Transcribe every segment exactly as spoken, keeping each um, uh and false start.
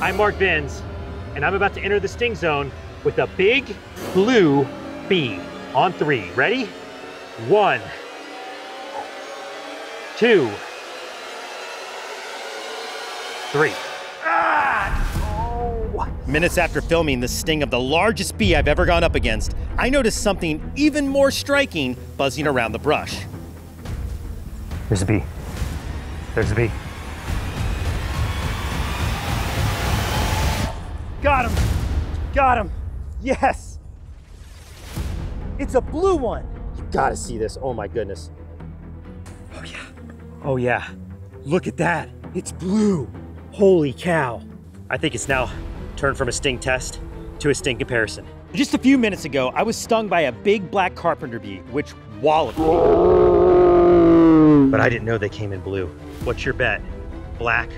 I'm Mark Vins, and I'm about to enter the sting zone with a big blue bee on three. Ready? One, two, three. Minutes after filming the sting of the largest bee I've ever gone up against, I noticed something even more striking buzzing around the brush. There's a bee. There's a bee. Got him. Got him. Yes. It's a blue one. You gotta see this. Oh my goodness. Oh yeah. Oh yeah. Look at that. It's blue. Holy cow. I think it's now turned from a sting test to a sting comparison. Just a few minutes ago, I was stung by a big black carpenter bee, which walloped me. But I didn't know they came in blue. What's your bet? Black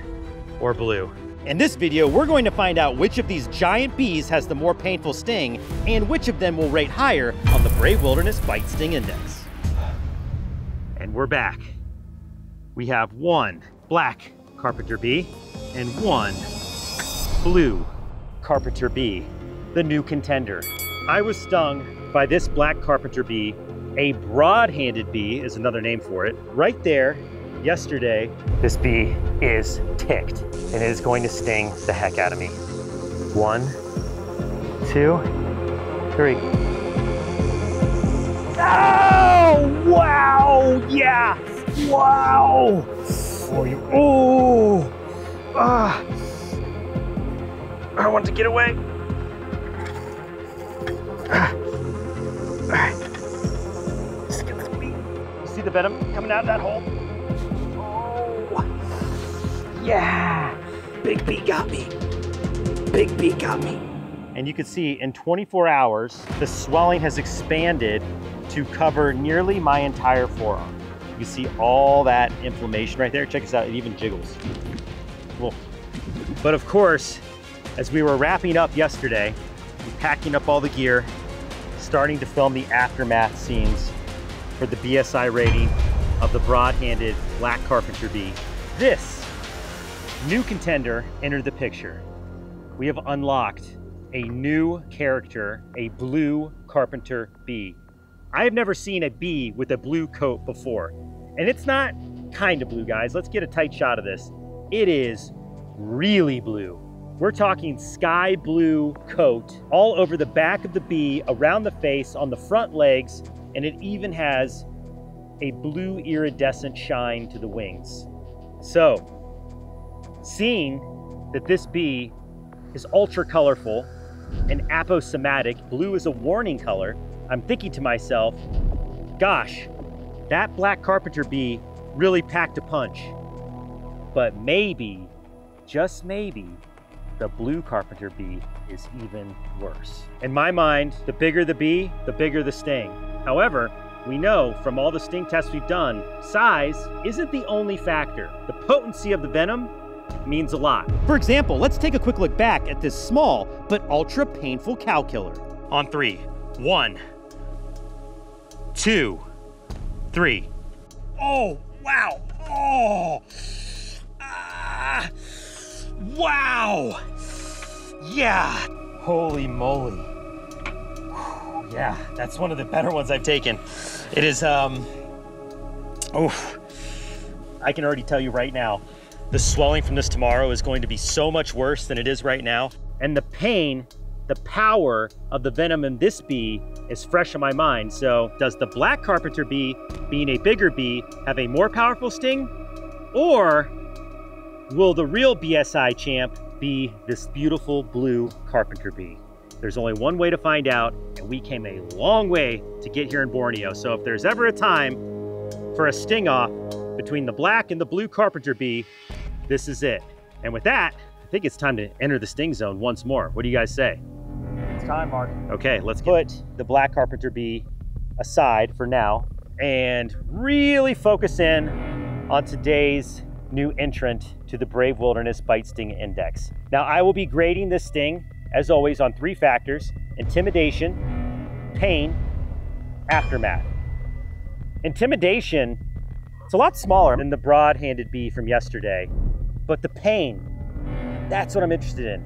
or blue? In this video, we're going to find out which of these giant bees has the more painful sting and which of them will rate higher on the Brave Wilderness Bite Sting Index. And we're back. We have one black carpenter bee and one blue carpenter bee, the new contender. I was stung by this black carpenter bee, a broad-handed bee is another name for it, right there yesterday. This bee is ticked and it is going to sting the heck out of me. One, two, three. Oh, wow, yeah, wow. Oh, you, oh, ah. I want to get away. Ah. All right. Just get this bee. See the venom coming out of that hole? Oh, yeah. Big bee got me. Big bee got me. And you can see in twenty-four hours, the swelling has expanded to cover nearly my entire forearm. You can see all that inflammation right there. Check this out, it even jiggles. Cool. But of course, as we were wrapping up yesterday, and packing up all the gear, starting to film the aftermath scenes for the B S I rating of the broad-handed black carpenter bee, this new contender entered the picture. We have unlocked a new character, a blue carpenter bee. I have never seen a bee with a blue coat before, and it's not kind of blue, guys. Let's get a tight shot of this. It is really blue. We're talking sky blue coat all over the back of the bee, around the face, on the front legs, and it even has a blue iridescent shine to the wings. So, seeing that this bee is ultra colorful and aposematic, blue is a warning color, I'm thinking to myself, gosh, that black carpenter bee really packed a punch. But maybe, just maybe, the blue carpenter bee is even worse. In my mind, the bigger the bee, the bigger the sting. However, we know from all the sting tests we've done, size isn't the only factor. The potency of the venom means a lot. For example, let's take a quick look back at this small but ultra painful cow killer. On three, one, two, three. Oh, wow, oh, ah. Wow! Yeah! Holy moly. Whew, yeah, that's one of the better ones I've taken. It is, um, oh, I can already tell you right now, the swelling from this tomorrow is going to be so much worse than it is right now. And the pain, the power of the venom in this bee is fresh in my mind. So does the black carpenter bee, being a bigger bee, have a more powerful sting? Or will the real B S I champ be this beautiful blue carpenter bee? There's only one way to find out, and we came a long way to get here in Borneo. So if there's ever a time for a sting off between the black and the blue carpenter bee, this is it. And with that, I think it's time to enter the sting zone once more. What do you guys say? It's time, Mark. Okay, let's put get the black carpenter bee aside for now and really focus in on today's new entrant to the Brave Wilderness Bite Sting Index. Now, I will be grading this sting, as always, on three factors: intimidation, pain, aftermath. Intimidation, it's a lot smaller than the broad-handed bee from yesterday, but the pain, That's what I'm interested in.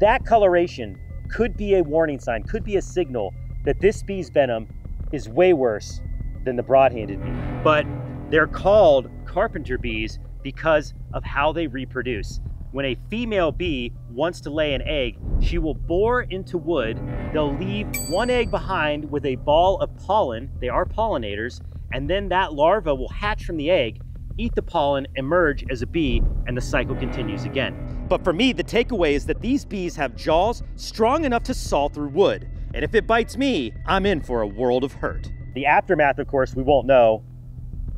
That coloration could be a warning sign, could be a signal that this bee's venom is way worse than the broad-handed bee. But they're called carpenter bees because of how they reproduce. When a female bee wants to lay an egg, she will bore into wood. They'll leave one egg behind with a ball of pollen. They are pollinators. And then that larva will hatch from the egg, eat the pollen, emerge as a bee, and the cycle continues again. But for me, the takeaway is that these bees have jaws strong enough to saw through wood. And if it bites me, I'm in for a world of hurt. The aftermath, of course, we won't know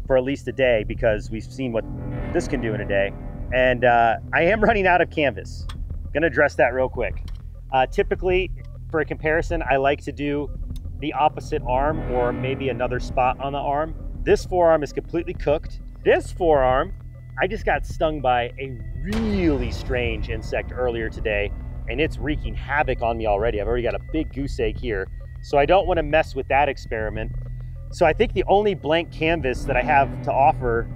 for at least a day, because we've seen what this can do in a day. And uh, I am running out of canvas. I'm gonna address that real quick. Uh, typically, for a comparison, I like to do the opposite arm or maybe another spot on the arm. This forearm is completely cooked. This forearm, I just got stung by a really strange insect earlier today, and it's wreaking havoc on me already. I've already got a big goose egg here. So I don't wanna mess with that experiment. So I think the only blank canvas that I have to offer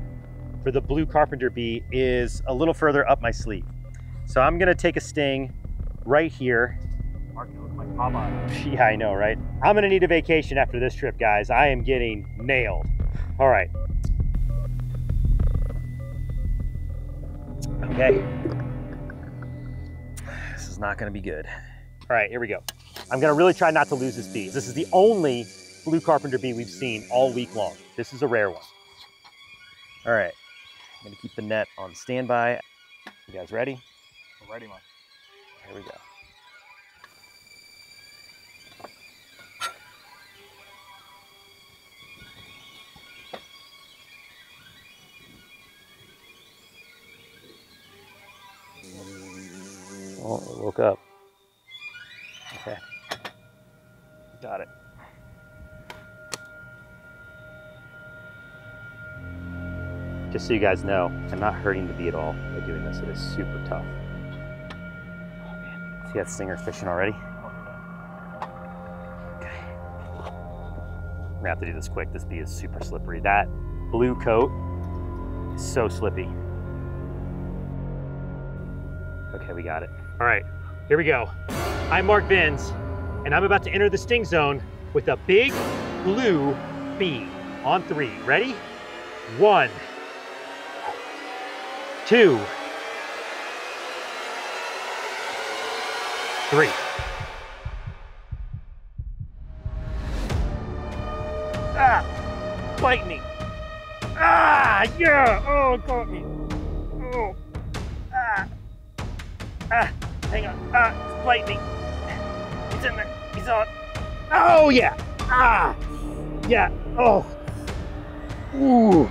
for the blue carpenter bee is a little further up my sleeve. So I'm gonna take a sting right here. Mark, you look like Papa. Yeah, I know, right? I'm gonna need a vacation after this trip, guys. I am getting nailed. All right. Okay. This is not gonna be good. All right, here we go. I'm gonna really try not to lose this bee. This is the only blue carpenter bee we've seen all week long. This is a rare one. All right. I'm gonna keep the net on standby. You guys ready? We're ready, Mark. Here we go. Oh, I woke up. Okay. Got it. Just so you guys know, I'm not hurting the bee at all by doing this. It is super tough. Oh, man. See that stinger fishing already? Okay. I'm gonna have to do this quick. This bee is super slippery. That blue coat is so slippy. Okay, we got it. All right, here we go. I'm Mark Vins, and I'm about to enter the sting zone with a big blue bee on three. Ready? One. Two, three. Ah, bite me. Ah, yeah, oh, it caught me. Oh, ah, ah, hang on, ah, it's bite me. He's in there, he's on. Oh, yeah, ah, yeah, oh, ooh.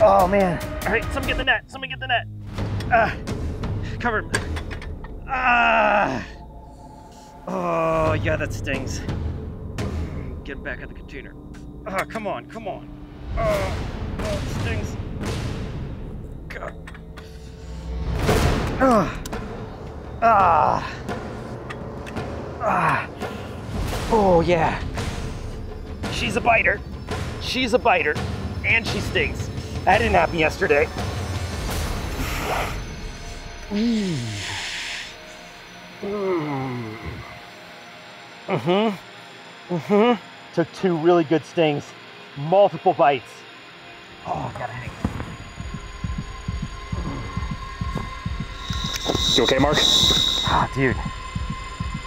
Oh man. All right, somebody get the net, somebody get the net. Ah, cover him. Ah. Oh yeah, that stings. Get him back in the container. Ah, oh, come on, come on. Oh, oh it stings. God. Ah. Ah. Ah. Oh yeah. She's a biter. She's a biter. And she stings. That didn't happen yesterday. Mm. Mm. Mm-hmm. Mm-hmm. Took two really good stings, multiple bites. Oh, I got a headache. You okay, Mark? Ah, dude.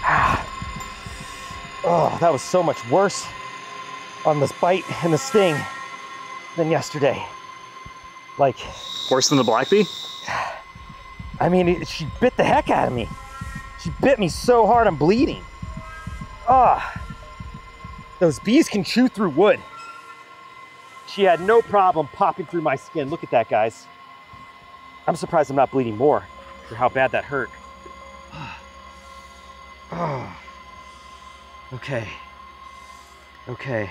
Ah. Oh, that was so much worse on this bite and the sting than yesterday. Like, worse than the black bee? I mean, it, she bit the heck out of me. She bit me so hard I'm bleeding. Ah, those bees can chew through wood. She had no problem popping through my skin. Look at that, guys. I'm surprised I'm not bleeding more for how bad that hurt. Oh. Okay, okay.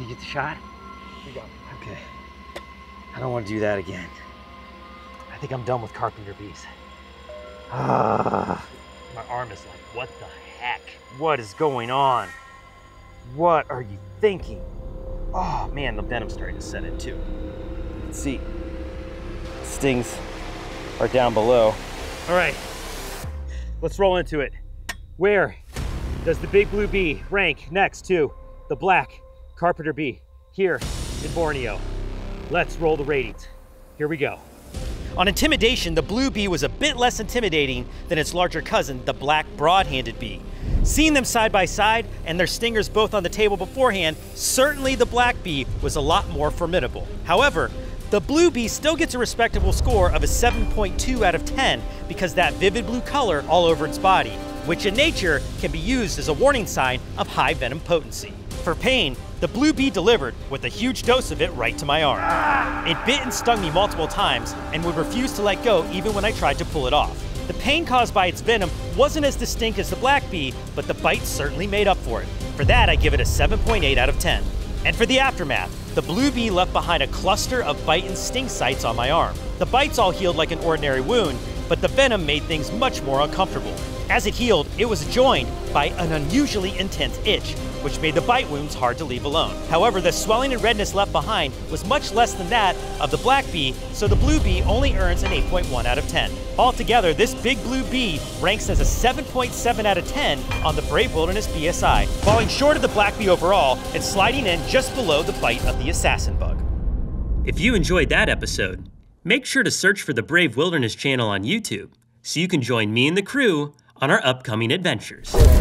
You get the shot? You got it. Okay. I don't want to do that again. I think I'm done with carpenter bees. Ah. My arm is like, what the heck? What is going on? What are you thinking? Oh man, the venom's starting to set in too. Let's see. Stings are down below. All right, let's roll into it. Where does the big blue bee rank next to the black carpenter bee here in Borneo? Let's roll the ratings. Here we go. On intimidation, the blue bee was a bit less intimidating than its larger cousin, the black broad-handed bee. Seeing them side by side and their stingers both on the table beforehand, certainly the black bee was a lot more formidable. However, the blue bee still gets a respectable score of a seven point two out of ten because that vivid blue color all over its body, which in nature can be used as a warning sign of high venom potency. For pain, the blue bee delivered with a huge dose of it right to my arm. It bit and stung me multiple times and would refuse to let go even when I tried to pull it off. The pain caused by its venom wasn't as distinct as the black bee, but the bite certainly made up for it. For that, I give it a seven point eight out of ten. And for the aftermath, the blue bee left behind a cluster of bite and sting sites on my arm. The bites all healed like an ordinary wound, but the venom made things much more uncomfortable. As it healed, it was joined by an unusually intense itch, which made the bite wounds hard to leave alone. However, the swelling and redness left behind was much less than that of the black bee, so the blue bee only earns an eight point one out of ten. Altogether, this big blue bee ranks as a seven point seven out of ten on the Brave Wilderness B S I, falling short of the black bee overall and sliding in just below the bite of the assassin bug. If you enjoyed that episode, make sure to search for the Brave Wilderness channel on YouTube so you can join me and the crew on our upcoming adventures.